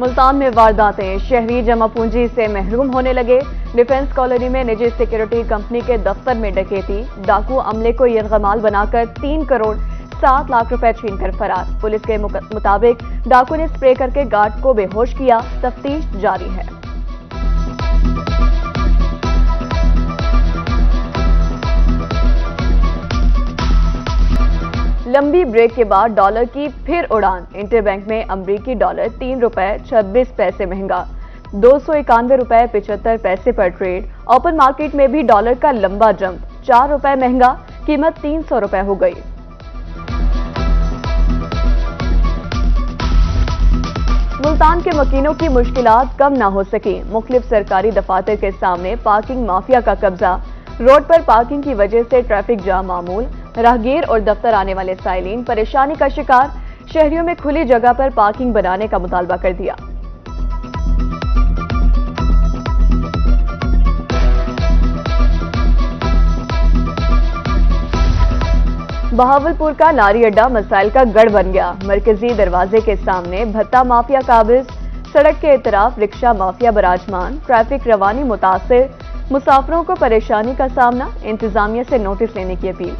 मुल्तान में वारदातें, शहरी जमा पूंजी से महरूम होने लगे। डिफेंस कॉलोनी में निजी सिक्योरिटी कंपनी के दफ्तर में डकैती, डाकू अमले को यरगमाल बनाकर 3 करोड़ 7 लाख रुपए छीनकर फरार। पुलिस के मुताबिक डाकू ने स्प्रे करके गार्ड को बेहोश किया। तफ्तीश जारी है। लंबी ब्रेक के बाद डॉलर की फिर उड़ान। इंटरबैंक में अमरीकी डॉलर 3 रुपए 26 पैसे महंगा, 291 रुपए 75 पैसे पर ट्रेड। ओपन मार्केट में भी डॉलर का लंबा जंप, 4 रुपए महंगा, कीमत 300 रुपए हो गई। मुल्तान के मकीनों की मुश्किलात कम ना हो सकी। मुख्तलिफ सरकारी दफातर के सामने पार्किंग माफिया का कब्जा। रोड पर पार्किंग की वजह से ट्रैफिक जाम मामूल। राहगीर और दफ्तर आने वाले साइलिन परेशानी का शिकार। शहरियों में खुली जगह पर पार्किंग बनाने का मुतालबा कर दिया। बहावलपुर का लारी अड्डा मसाइल का गढ़ बन गया। मरकजी दरवाजे के सामने भत्ता माफिया काबिज। सड़क के इतराफ रिक्शा माफिया बराजमान। ट्रैफिक रवानी मुतासिर, मुसाफिरों को परेशानी का सामना। इंतजामिया से नोटिस लेने की अपील।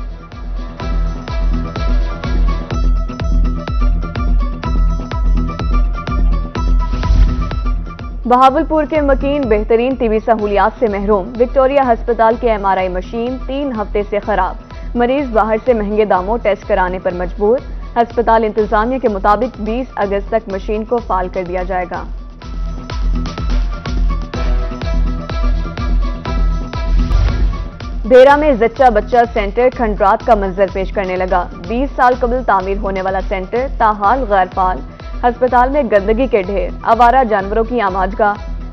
बहावलपुर के मकीन बेहतरीन तिबी सहूलियात से महरूम। विक्टोरिया अस्पताल के MRI मशीन 3 हफ्ते से खराब। मरीज बाहर से महंगे दामों टेस्ट कराने पर मजबूर। अस्पताल इंतजामिया के मुताबिक 20 अगस्त तक मशीन को फाल कर दिया जाएगा। भेरा में जच्चा बच्चा सेंटर खंडरात का मंजर पेश करने लगा। 20 साल कबल तामीर होने वाला सेंटर ताहाल गैरफाल। अस्पताल में गंदगी के ढेर, आवारा जानवरों की आमाजगा।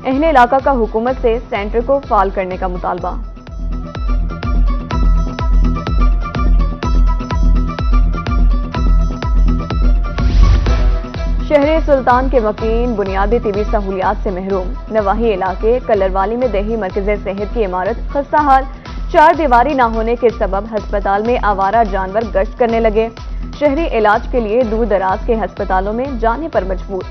अहले इलाका का हुकूमत से सेंटर को फाल करने का मुतालबा। शहर सुल्तान के वकील बुनियादी तिबी सहूलियात से महरूम। नवाही इलाके कलरवाली में देही मरकज सेहत की इमारत खस्ता हाल। 4 दीवारी ना होने के सबब हस्पताल में आवारा जानवर गश्त करने लगे। शहरी इलाज के लिए दूर दराज के हस्पतालों में जाने पर मजबूर।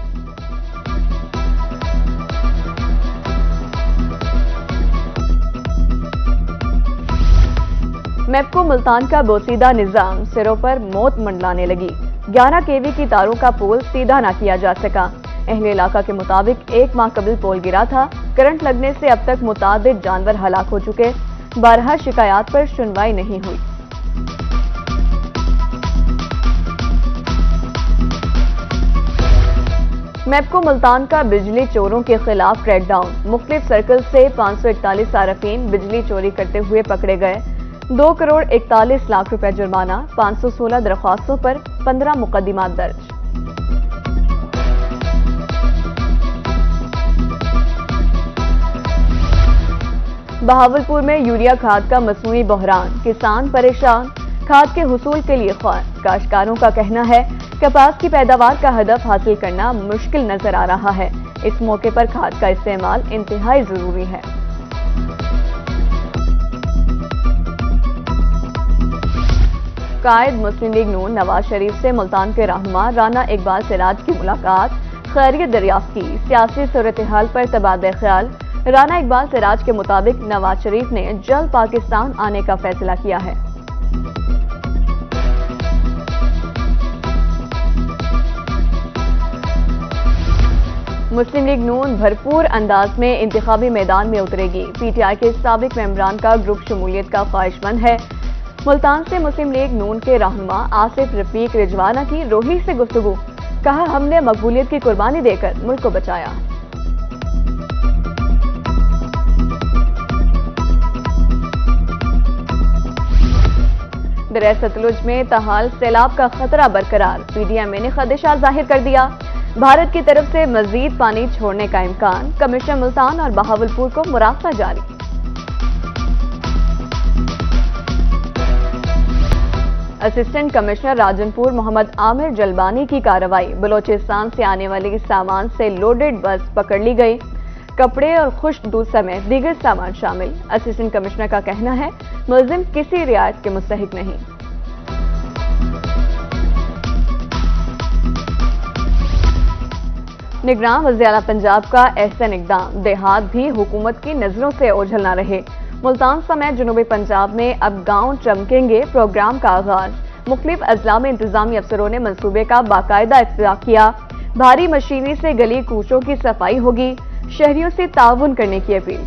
मैपको मुल्तान का बोसीदा निजाम सिरों पर मौत मंडलाने लगी। 11 kV की तारों का पोल सीधा ना किया जा सका। अहले इलाका के मुताबिक 1 माह कबल पोल गिरा था। करंट लगने से अब तक मुतादिद जानवर हलाक हो चुके। 12 शिकायत पर सुनवाई नहीं हुई। मैपको मुल्तान का बिजली चोरों के खिलाफ क्रैकडाउन। मुख्तलिफ सर्कल से 541 सारफीन बिजली चोरी करते हुए पकड़े गए। 2 करोड़ 41 लाख रुपए जुर्माना। 516 दरख्वास्तों पर 15 मुकदमा दर्ज। बहावलपुर में यूरिया खाद का मसनूई बहरान, किसान परेशान। खाद के हुसूल के लिए ख्वार। काश्तकारों का कहना है कपास की पैदावार का हदफ हासिल करना मुश्किल नजर आ रहा है। इस मौके पर खाद का इस्तेमाल इंतहाई जरूरी है। कायद मुस्लिम लीग नून नवाज शरीफ से मुल्तान के रहनुमा राना इकबाल सिराज की मुलाकात। खैरियत दरियाफ्त की। सियासी सूरत-ए-हाल पर तबादला ख्याल। राना इकबाल सिराज के मुताबिक नवाज शरीफ ने जल्द पाकिस्तान आने का फैसला किया है। मुस्लिम लीग नून भरपूर अंदाज में इंतखाबी मैदान में उतरेगी। PTI के साबिक मेंबरान का ग्रुप शमूलियत का ख्वाहिशमंद है। मुल्तान से मुस्लिम लीग नून के रहनुमा आसिफ रफीक रिजवाना की रोही से गुफ्तगू। कहा, हमने मकबूलियत की कुर्बानी देकर मुल्क को बचाया। दरिया सतलुज में ताहाल सैलाब का खतरा बरकरार। PDMA ने खदशा जाहिर कर दिया। भारत की तरफ से मजीद पानी छोड़ने का इम्कान। कमिश्नर मुल्तान और बहावलपुर को मुरावसा जारी। असिस्टेंट कमिश्नर राजनपुर मोहम्मद आमिर जलबानी की कार्रवाई। बलोचिस्तान से आने वाले सामान से लोडेड बस पकड़ ली गई। कपड़े और खुश्क दूध समेत दीगर सामान शामिल। असिस्टेंट कमिश्नर का कहना है मुलजिम किसी रियायत के मुस्तहिक नहीं। निगरान वज़ीर-ए-आला पंजाब का ऐसा इक़दाम देहात भी हुकूमत की नजरों से ओझल ना रहे। मुल्तान समेत जनूबी पंजाब में अब गाँव चमकेंगे प्रोग्राम का आगाज। मुख्तलिफ अजला में इंतजामी अफसरों ने मनसूबे का बाकायदा इख्तियार किया। भारी मशीनी से गली कूचों की सफाई होगी। शहरियों से ताउन करने की अपील।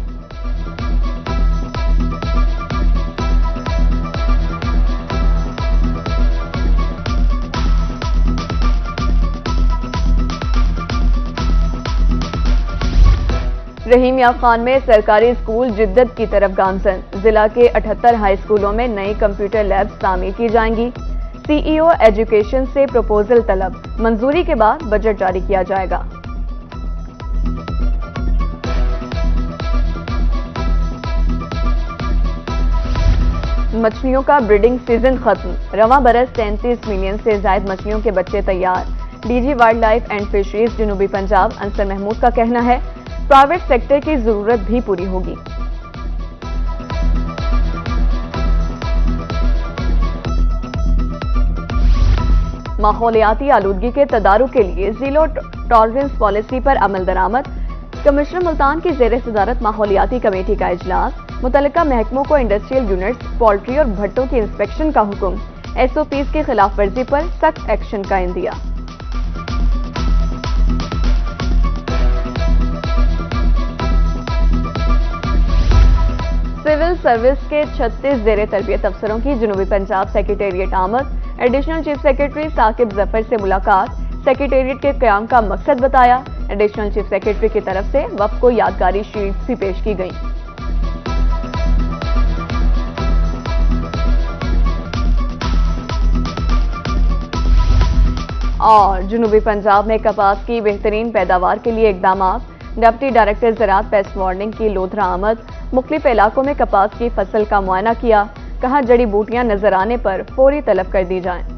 रहीम यार खान में सरकारी स्कूल जिद्दत की तरफ गामजन। जिला के 78 हाई स्कूलों में नई कंप्यूटर लैब्स शामिल की जाएंगी। सीईओ एजुकेशन से प्रपोजल तलब, मंजूरी के बाद बजट जारी किया जाएगा। मछलियों का ब्रीडिंग सीजन खत्म। रवां बरस 33 मिलियन से ज्यादा मछलियों के बच्चे तैयार। DG wild life and fisheries जनूबी पंजाब अंसर महमूद का कहना है प्राइवेट सेक्टर की जरूरत भी पूरी होगी। माहौलियाती आलूदगी के तदारुक के लिए जीरो टॉलरेंस पॉलिसी पर अमल दरामद। कमिश्नर मुल्तान की जेर सदारत माहौलियाती कमेटी का इजलास। मुतलका महकमों को इंडस्ट्रियल यूनिट्स, पोल्ट्री और भट्टों की इंस्पेक्शन का हुक्म। SOPs की खिलाफ वर्जी पर सख्त एक्शन का इंदिया। सिविल सर्विस के 36 जेरे तरबियत अफसरों की जनूबी पंजाब सेक्रेटेरिएट आमद। Additional chief secretary Saqib Zafar से मुलाकात। सेक्रेटेरिएट के क्याम का मकसद बताया। एडिशनल चीफ सेक्रेटरी की तरफ से वफ़्द को यादगारी शीट्स भी पेश की गई। और जनूबी पंजाब में कपास की बेहतरीन पैदावार के लिए इकदाम। डिप्टी डायरेक्टर ज़राअत पेस्ट वार्निंग की लोधरा आमद। मुख्तलिफ इलाकों में कपास की फसल का मुआयना किया। कहा जड़ी बूटियां नजर आने पर फौरी तलब कर दी जाएं।